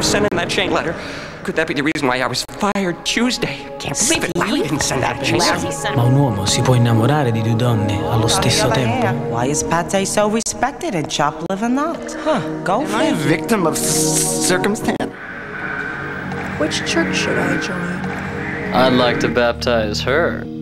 wife sent in that chain letter. Could that be the reason why I was fired Tuesday? Can't believe it. Larry didn't send that chain letter. Ma un uomo si può innamorare di due donne allo stesso tempo. Why is Pate so respected and Chopliver not? Huh? Go for it. Am I a victim of circumstance? Which church should I join? I'd like to baptize her.